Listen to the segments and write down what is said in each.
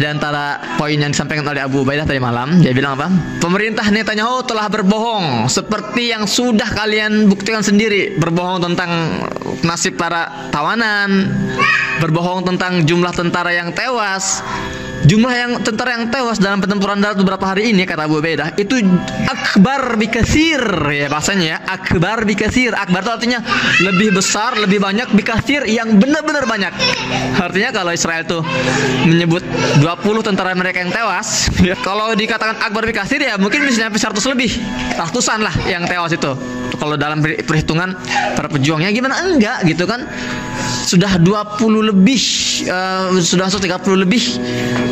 Di antara poin yang disampaikan oleh Abu Ubaidah tadi malam, dia bilang apa? Pemerintah Netanyahu telah berbohong seperti yang sudah kalian buktikan sendiri. Berbohong tentang nasib para tawanan, berbohong tentang jumlah tentara yang tewas. Jumlah yang tentara yang tewas dalam pertempuran darat beberapa hari ini, kata Abu Ubaidah, itu akbar bikasir, ya bahasanya, akbar bikasir. Akbar itu artinya lebih besar, lebih banyak, bikasir yang benar-benar banyak. Artinya kalau Israel itu menyebut 20 tentara mereka yang tewas, ya, kalau dikatakan akbar bikasir ya mungkin bisa sampai 100 lebih, ratusan lah yang tewas itu. Kalau dalam perhitungan para pejuangnya gimana, enggak gitu kan, sudah 20 lebih, sudah 30 lebih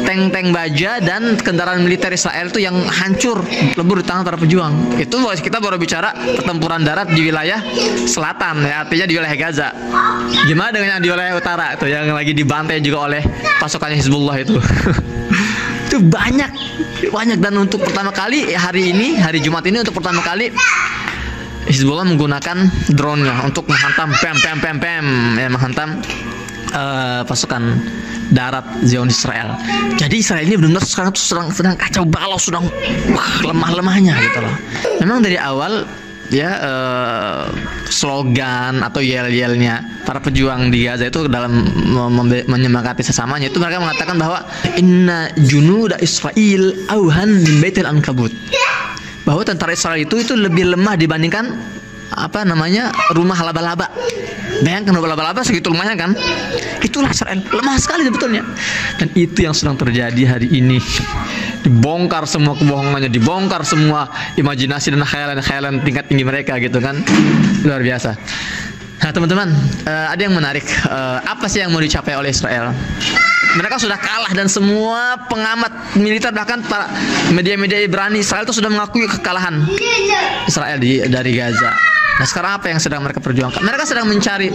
tank-tank baja dan kendaraan militer Israel itu yang hancur lebur di tangan para pejuang. Itu kita baru bicara pertempuran darat di wilayah selatan, ya artinya di wilayah Gaza. Gimana dengan yang di wilayah utara itu yang lagi dibantai juga oleh pasukannya Hezbollah itu? Itu banyak. Dan untuk pertama kali hari ini, hari Jumat ini, untuk pertama kali Hezbollah menggunakan drone-nya untuk menghantam menghantam pasukan darat Zionis Israel. Jadi Israel ini benar-benar sekarang tuh sedang kacau balau, sedang lemah-lemahnya gitu loh. Memang dari awal ya slogan atau yel-yelnya para pejuang di Gaza itu dalam menyemangati sesamanya itu mereka mengatakan bahwa inna junuda Israel auhan min baitil ankabut. Bahwa tentara Israel itu lebih lemah dibandingkan rumah laba-laba. Bayangkan laba-laba segitu lemahnya kan? Itulah Israel, lemah sekali sebetulnya. Dan itu yang sedang terjadi hari ini. Dibongkar semua kebohongannya, dibongkar semua imajinasi dan khayalan-khayalan tingkat tinggi mereka gitu kan. Luar biasa. Nah teman-teman, ada yang menarik. Apa sih yang mau dicapai oleh Israel? Mereka sudah kalah dan semua pengamat militer bahkan para media-media Ibrani Israel itu sudah mengakui kekalahan Israel dari Gaza. Nah sekarang apa yang sedang mereka perjuangkan? Mereka sedang mencari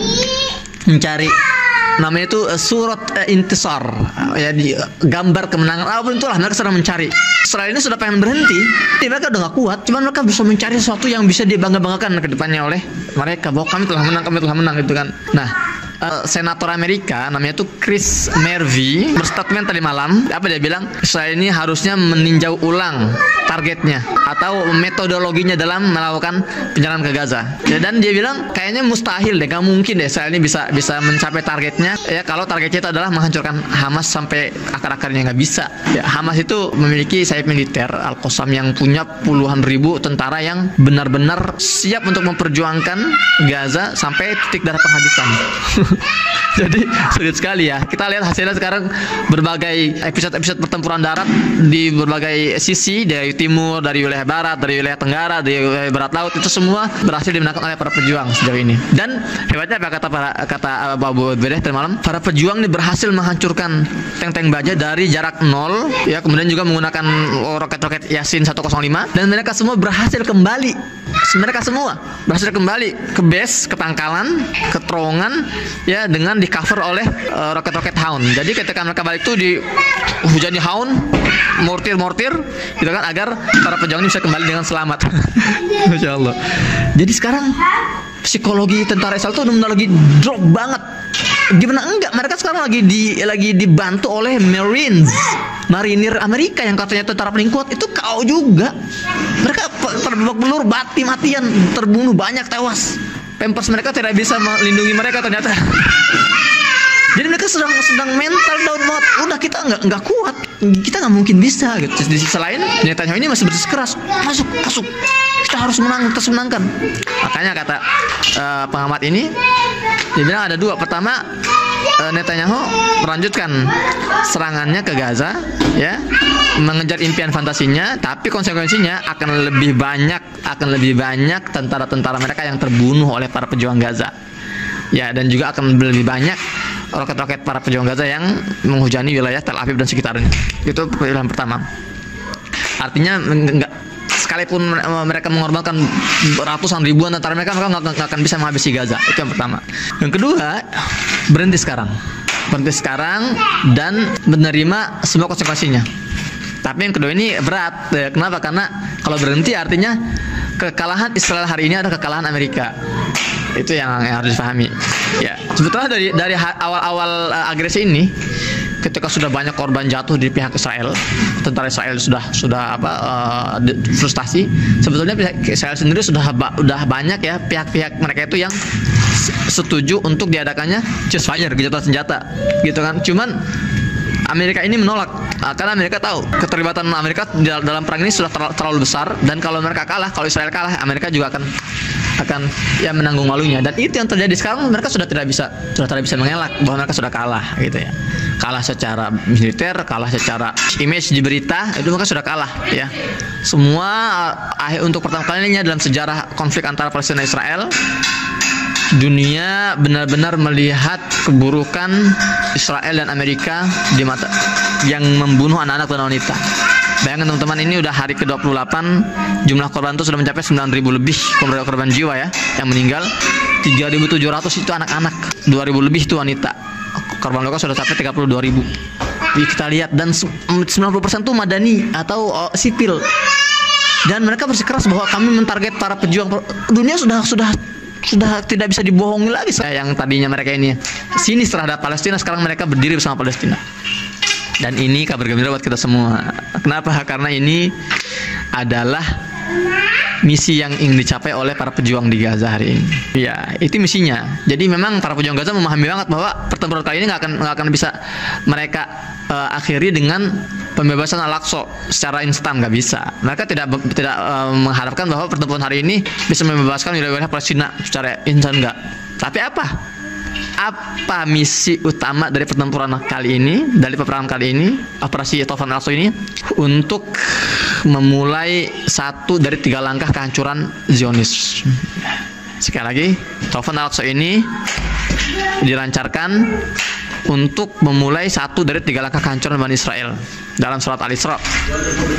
namanya itu surat intisar, ya gambar kemenangan. Apapun itulah mereka sedang mencari. Israel ini sudah pengen berhenti, mereka udah gak kuat. Cuman mereka bisa mencari sesuatu yang bisa dibangga-banggakan ke depannya oleh mereka bahwa kami telah menang gitu kan. Nah, senator Amerika namanya itu Chris Murphy berstatement tadi malam. Apa dia bilang? Israel ini harusnya meninjau ulang targetnya atau metodologinya dalam melakukan penyerangan ke Gaza. Ya, dan dia bilang kayaknya mustahil deh, gak mungkin deh Israel ini bisa mencapai targetnya. Ya kalau targetnya itu adalah menghancurkan Hamas sampai akar-akarnya, nggak bisa. Ya, Hamas itu memiliki sayap militer al Qasam yang punya puluhan ribu tentara yang benar-benar siap untuk memperjuangkan Gaza sampai titik darah penghabisan. Jadi sulit sekali ya. Kita lihat hasilnya sekarang, berbagai episode pertempuran darat di berbagai sisi, dari timur, dari wilayah barat, dari wilayah tenggara, dari wilayah barat laut, itu semua berhasil dimenangkan oleh para pejuang sejauh ini. Dan hebatnya apa kata Abu Ubaidah tadi malam, para pejuang ini berhasil menghancurkan tank-tank baja dari jarak 0 ya, kemudian juga menggunakan roket-roket Yasin 105, dan mereka semua berhasil kembali. Ke base, ke pangkalan, ke terowongan ya, dengan di cover oleh roket-roket Hound. Jadi ketika mereka balik itu dihujani Hound, mortir gitu kan, agar para pejuang ini bisa kembali dengan selamat. Masya Allah. Jadi sekarang psikologi tentara Israel itu benar-benar lagi drop banget. Gimana enggak, mereka sekarang lagi dibantu oleh marinir Amerika yang katanya tentara paling kuat. Itu kau juga. Mereka terbelur mati-matian, terbunuh banyak, tewas. Pampers mereka tidak bisa melindungi mereka ternyata. Jadi mereka sedang mental down banget. Udah, kita nggak kuat, kita nggak mungkin bisa gitu. Di sisi lain Netanyahu ini masih bersikeras, masuk, kita harus menang, terus menangkan. Makanya kata pengamat ini, dia bilang ada dua. Pertama, Netanyahu melanjutkan serangannya ke Gaza ya, mengejar impian fantasinya, tapi konsekuensinya akan lebih banyak tentara-tentara mereka yang terbunuh oleh para pejuang Gaza. Ya, dan juga akan lebih banyak roket-roket para pejuang Gaza yang menghujani wilayah Tel Aviv dan sekitarnya. Itu pilihan pertama. Artinya sekalipun mereka mengorbankan ratusan ribuan tentara mereka nggak akan bisa menghabisi Gaza. Itu yang pertama. Yang kedua, berhenti sekarang dan menerima semua konsekuensinya. Tapi yang kedua ini berat. Kenapa? Karena kalau berhenti artinya kekalahan Israel hari ini adalah kekalahan Amerika. Itu yang harus dipahami. Ya, sebetulnya dari awal-awal agresi ini ketika sudah banyak korban jatuh di pihak Israel, tentara Israel sudah frustasi. Sebetulnya pihak Israel sendiri sudah banyak ya pihak-pihak mereka itu yang setuju untuk diadakannya ceasefire, gencatan senjata, gitu kan. Cuman Amerika ini menolak, karena Amerika tahu keterlibatan Amerika dalam perang ini sudah terlalu besar, dan kalau mereka kalah, kalau Israel kalah, Amerika juga akan ya menanggung malunya. Dan itu yang terjadi sekarang. Mereka sudah tidak bisa mengelak bahwa mereka sudah kalah, gitu ya. Kalah secara militer, kalah secara image di berita, itu mereka sudah kalah ya. Semua untuk pertama kalinya dalam sejarah konflik antara Palestina dan Israel, dunia benar-benar melihat keburukan Israel dan Amerika di mata yang membunuh anak-anak dan wanita. Bayangkan teman-teman, ini udah hari ke-28, jumlah korban itu sudah mencapai 9.000 lebih korban jiwa ya, yang meninggal. 3.700 itu anak-anak, 2.000 lebih itu wanita. Korban luka sudah sampai 32.000. Kita lihat, dan 90% itu madani atau sipil. Dan mereka bersikeras bahwa kami mentarget para pejuang. Dunia sudah tidak bisa dibohongi lagi. Yang tadinya mereka ini sinis terhadap Palestina, sekarang mereka berdiri bersama Palestina. Dan ini kabar gembira buat kita semua. Kenapa? Karena ini adalah misi yang ingin dicapai oleh para pejuang di Gaza hari ini. Ya, itu misinya. Jadi memang para pejuang Gaza memahami banget bahwa pertempuran kali ini nggak akan bisa mereka akhiri dengan pembebasan Al-Aqsa secara instan, nggak bisa. Mereka tidak mengharapkan bahwa pertempuran hari ini bisa membebaskan wilayah Palestina secara instan, nggak. Tapi apa misi utama dari pertempuran kali ini, dari peperangan kali ini, operasi Tofan Al-Aqsa ini, untuk memulai satu dari tiga langkah kehancuran Zionis. Sekali lagi, Tofan Al-Aqsa ini dilancarkan untuk memulai satu dari tiga langkah kehancuran Bani Israel. Dalam surat Al-Isra,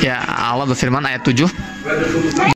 ya, Allah berfirman ayat 7.